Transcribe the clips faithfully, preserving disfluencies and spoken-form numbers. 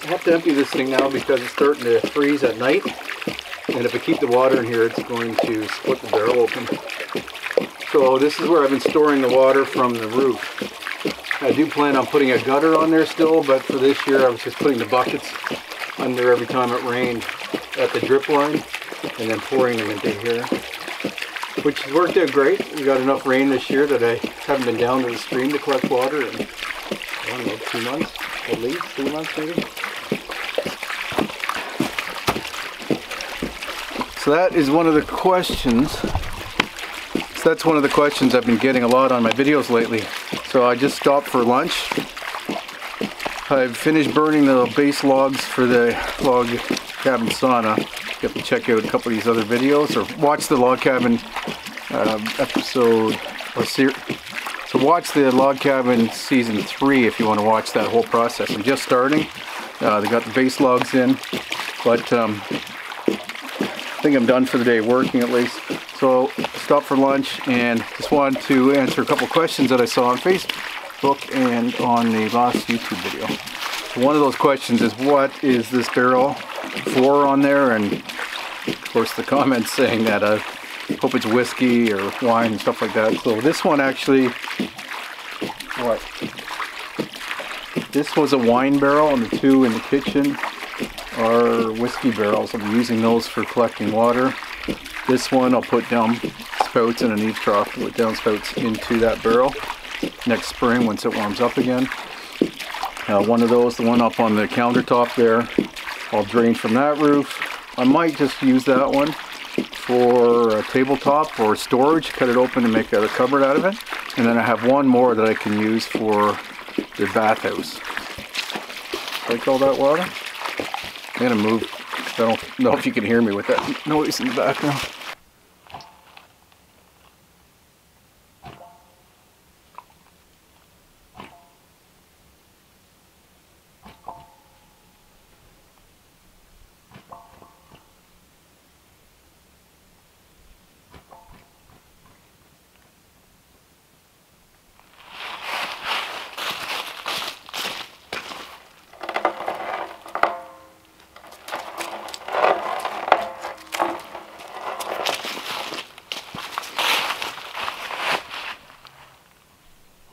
I have to empty this thing now because it's starting to freeze at night, and if I keep the water in here it's going to split the barrel open. So this is where I've been storing the water from the roof. I do plan on putting a gutter on there still, but for this year I was just putting the buckets under every time it rained at the drip line and then pouring them into here, which has worked out great. We got enough rain this year that I haven't been down to the stream to collect water in, I don't know, two months at least, three months maybe. So that is one of the questions, so that's one of the questions I've been getting a lot on my videos lately. So I just stopped for lunch. I've finished burning the base logs for the log cabin sauna. You have to check out a couple of these other videos or watch the log cabin uh, episode or series. So watch the log cabin season three if you want to watch that whole process. I'm just starting. Uh, they got the base logs in, but um, I think I'm done for the day working at least. So stopped for lunch and just wanted to answer a couple questions that I saw on Facebook and on the last YouTube video. So one of those questions is, what is this barrel for on there? And of course the comments saying that I hope it's whiskey or wine and stuff like that. So this one actually, what? This was a wine barrel and the two in the kitchen are whiskey barrels. I'm using those for collecting water. This one I'll put down spouts in an eave trough, put down spouts into that barrel next spring once it warms up again. Uh, one of those, the one up on the countertop there, I'll drain from that roof. I might just use that one for a tabletop or storage, cut it open and make a cupboard out of it. And then I have one more that I can use for the bathhouse. Like all that water. I'm gonna move. I don't know if you can hear me with that noise in the background.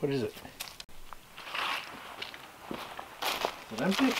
What is it? Is it empty?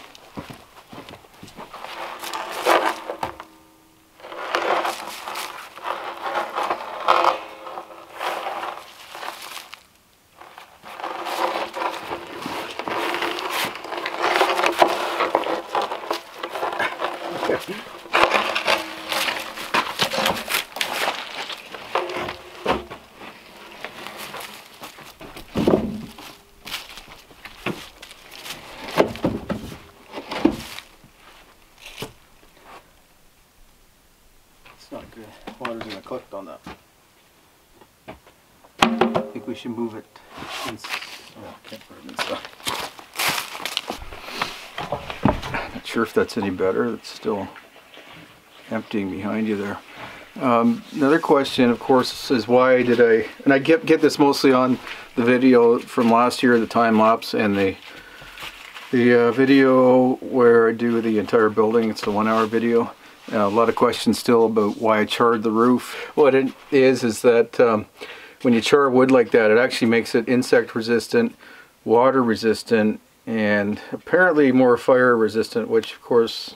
We should move it inside. Oh, I can't put it inside. Not sure if that's any better. It's still emptying behind you there. Um, another question, of course, is why did I, and I get, get this mostly on the video from last year, the time lapse, and the, the uh, video where I do the entire building. It's the one hour video. Uh, a lot of questions still about why I charred the roof. What it is is that um, when you char wood like that, it actually makes it insect resistant, water resistant, and apparently more fire resistant, which of course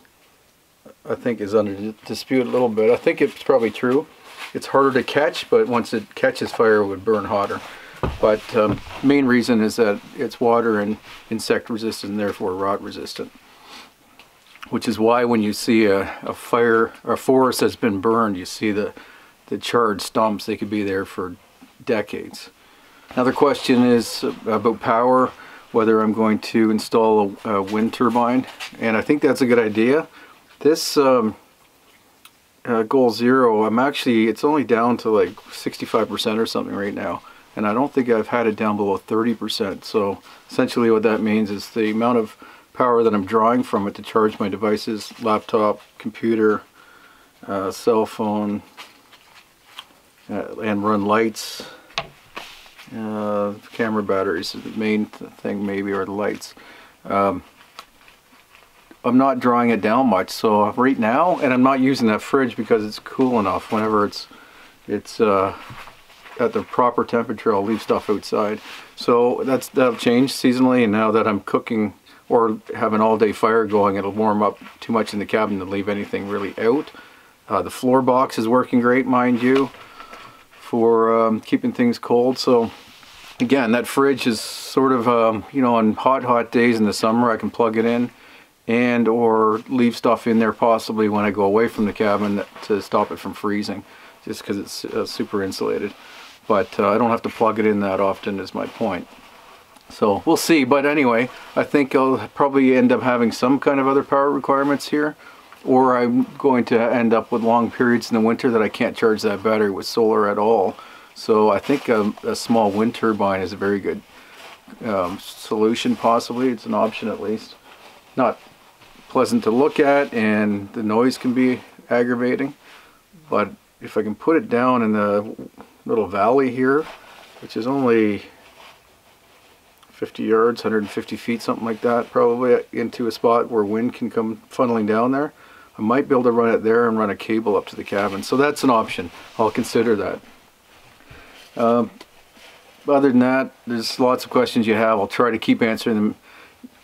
I think is under dispute a little bit. I think it's probably true. It's harder to catch, but once it catches fire, it would burn hotter. But um, main reason is that it's water and insect resistant, and therefore rot resistant, which is why when you see a, a fire, a forest that's been burned, you see the, the charred stumps. They could be there for decades. Another question is about power, whether I'm going to install a, a wind turbine, and I think that's a good idea. This um, uh, Goal Zero, I'm actually, it's only down to like sixty-five percent or something right now, and I don't think I've had it down below thirty percent. So essentially what that means is the amount of power that I'm drawing from it to charge my devices, laptop, computer, uh, cell phone, uh, and run lights, uh, camera batteries is the main thing maybe, or the lights. Um, I'm not drawing it down much, so right now, and I'm not using that fridge because it's cool enough. Whenever it's it's uh, at the proper temperature, I'll leave stuff outside. So that's that'll change seasonally, and now that I'm cooking or have an all-day fire going, it'll warm up too much in the cabin to leave anything really out. Uh, the floor box is working great, mind you, for um, keeping things cold. So again, that fridge is sort of, um, you know, on hot, hot days in the summer, I can plug it in and or leave stuff in there possibly when I go away from the cabin to stop it from freezing, just because it's uh, super insulated. But uh, I don't have to plug it in that often is my point. So we'll see, but anyway, I think I'll probably end up having some kind of other power requirements here, or I'm going to end up with long periods in the winter that I can't charge that battery with solar at all. So I think a, a small wind turbine is a very good um, solution possibly. It's an option at least. Not pleasant to look at and the noise can be aggravating, but if I can put it down in the little valley here, which is only fifty yards, one hundred fifty feet, something like that, probably into a spot where wind can come funneling down there. I might be able to run it there and run a cable up to the cabin. So that's an option. I'll consider that. Um, other than that, there's lots of questions you have. I'll try to keep answering them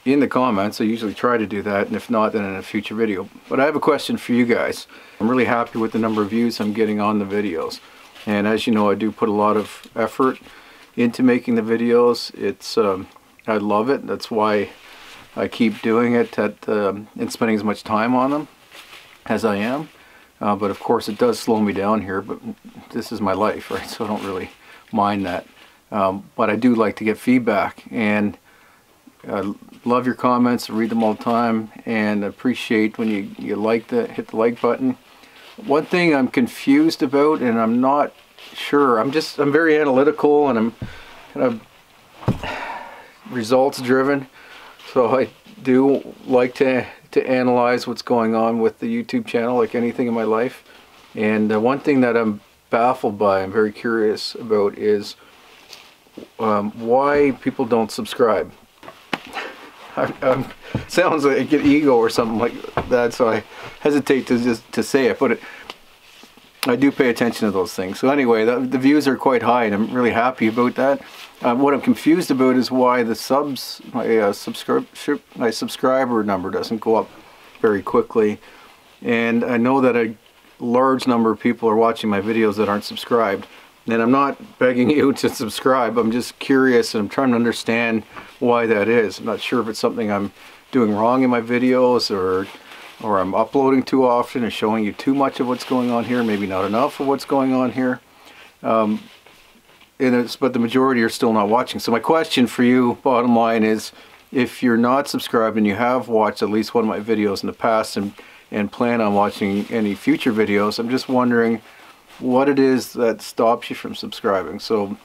in the comments. I usually try to do that, and if not, then in a future video. But I have a question for you guys. I'm really happy with the number of views I'm getting on the videos. And as you know, I do put a lot of effort into making the videos. It's um, I love it. That's why I keep doing it at, um, and spending as much time on them as I am. Uh, but of course it does slow me down here, but this is my life, right? So I don't really mind that. Um, but I do like to get feedback, and I love your comments. I read them all the time, and appreciate when you, you like the, hit the like button. One thing I'm confused about, and I'm not sure, I'm just I'm very analytical, and I'm kind of results driven, so I do like to to analyze what's going on with the YouTube channel, like anything in my life. And uh, one thing that I'm baffled by, I'm very curious about, is um, why people don't subscribe. I, I'm, sounds like I get ego or something like that, so I hesitate to just to say it, but it, I do pay attention to those things. So anyway, the, the views are quite high, and I'm really happy about that. Uh, what I'm confused about is why the subs, my uh, subscribe, my subscriber number doesn't go up very quickly. And I know that a large number of people are watching my videos that aren't subscribed. And I'm not begging you to subscribe. I'm just curious, and I'm trying to understand why that is. I'm not sure if it's something I'm doing wrong in my videos, or or I'm uploading too often and showing you too much of what's going on here, maybe not enough of what's going on here. Um, and it's, but the majority are still not watching. So my question for you, bottom line, is if you're not subscribed and you have watched at least one of my videos in the past, and, and plan on watching any future videos, I'm just wondering what it is that stops you from subscribing. So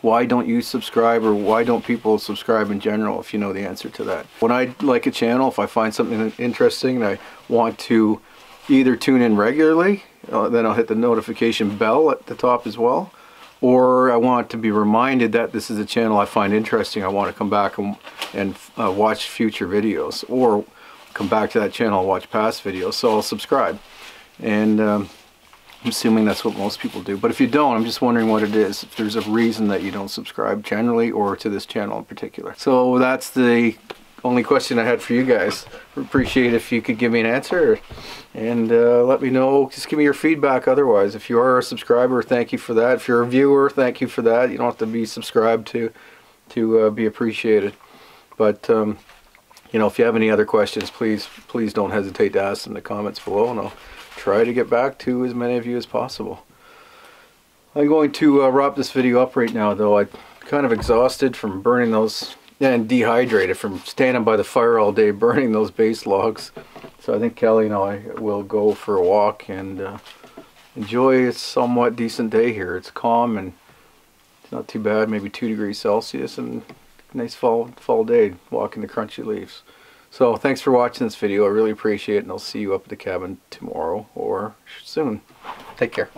why don't you subscribe, or why don't people subscribe in general, if you know the answer to that. When I like a channel, if I find something interesting and I want to either tune in regularly, uh, then I'll hit the notification bell at the top as well, or I want to be reminded that this is a channel I find interesting, I want to come back and, and uh, watch future videos, or come back to that channel and watch past videos, so I'll subscribe. And um, I'm assuming that's what most people do. But if you don't, I'm just wondering what it is, if there's a reason that you don't subscribe generally, or to this channel in particular. So that's the only question I had for you guys. Appreciate if you could give me an answer, and uh, let me know. Just give me your feedback otherwise. If you are a subscriber, thank you for that. If you're a viewer, thank you for that. You don't have to be subscribed to to uh, be appreciated. But um, you know, if you have any other questions, please please don't hesitate to ask in the comments below, and I'll try to get back to as many of you as possible. I'm going to uh, wrap this video up right now, though. I'm kind of exhausted from burning those, and dehydrated from standing by the fire all day burning those base logs. So I think Cali and I will go for a walk and uh, enjoy a somewhat decent day here. It's calm and it's not too bad, maybe two degrees Celsius, and nice fall, fall day walking the crunchy leaves. So thanks for watching this video. I really appreciate it, and I'll see you up at the cabin tomorrow or soon. Take care.